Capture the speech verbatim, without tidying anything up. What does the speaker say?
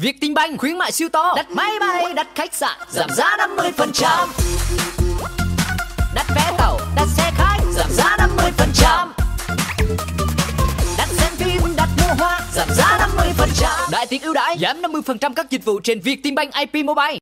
VietinBank khuyến mại siêu to, đặt máy bay, đặt khách sạn giảm giá năm mươi phần trăm, đặt vé tàu, đặt xe khách giảm giá năm mươi phần trăm, đặt xem phim, đặt mua hoa giảm giá năm mươi phần trăm. Đại tiết ưu đãi giảm năm mươi phần trăm các dịch vụ trên VietinBank i pê Mobile.